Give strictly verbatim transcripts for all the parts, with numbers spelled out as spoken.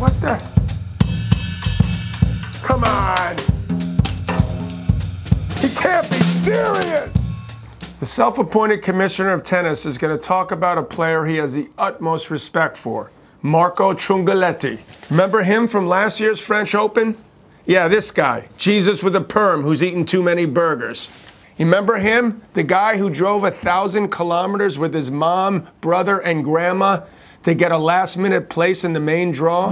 What the? Come on. He can't be serious. The self-appointed commissioner of tennis is going to talk about a player he has the utmost respect for, Marco Trungelliti. Remember him from last year's French Open? Yeah, this guy, Jesus with a perm who's eaten too many burgers. Remember him? The guy who drove a thousand kilometers with his mom, brother, and grandma to get a last-minute place in the main draw?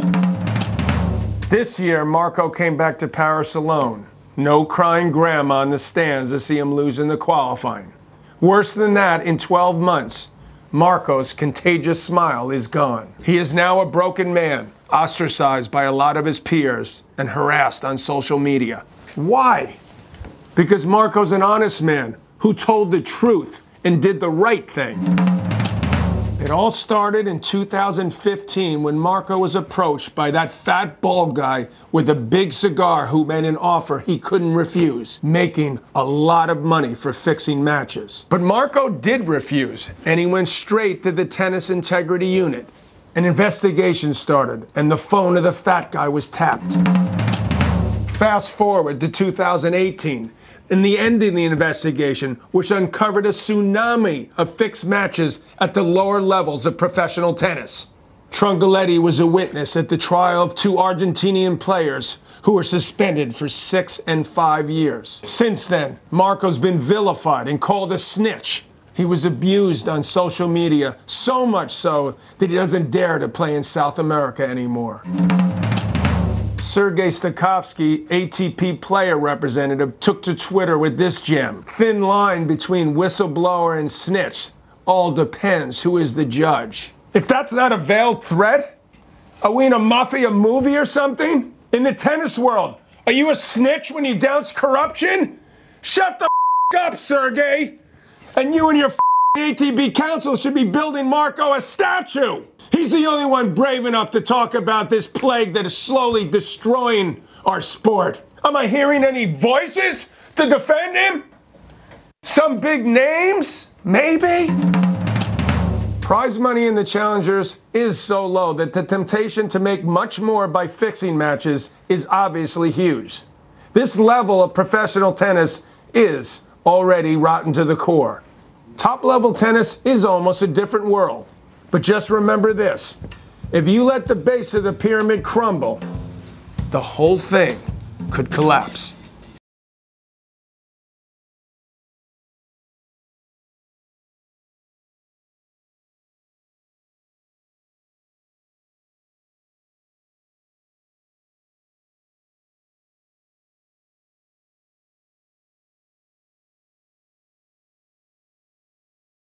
This year, Marco came back to Paris alone. No crying grandma on the stands to see him lose in the qualifying. Worse than that, in twelve months, Marco's contagious smile is gone. He is now a broken man, ostracized by a lot of his peers and harassed on social media. Why? Because Marco's an honest man who told the truth and did the right thing. It all started in two thousand fifteen when Marco was approached by that fat bald guy with a big cigar who made an offer he couldn't refuse, making a lot of money for fixing matches. But Marco did refuse, and he went straight to the Tennis Integrity Unit. An investigation started, and the phone of the fat guy was tapped. Fast forward to two thousand eighteen. In the end of the investigation, which uncovered a tsunami of fixed matches at the lower levels of professional tennis. Trungelliti was a witness at the trial of two Argentinian players who were suspended for six and five years. Since then, Marco's been vilified and called a snitch. He was abused on social media, so much so that he doesn't dare to play in South America anymore. Sergei Stakhovski, A T P player representative, took to Twitter with this gem. Thin line between whistleblower and snitch. All depends who is the judge. If that's not a veiled threat, are we in a mafia movie or something? In the tennis world, are you a snitch when you denounce corruption? Shut the f up, Sergei! And you and your f A T P council should be building Marco a statue! He's the only one brave enough to talk about this plague that is slowly destroying our sport. Am I hearing any voices to defend him? Some big names? Maybe? Prize money in the Challengers is so low that the temptation to make much more by fixing matches is obviously huge. This level of professional tennis is already rotten to the core. Top-level tennis is almost a different world. But just remember this, if you let the base of the pyramid crumble, the whole thing could collapse.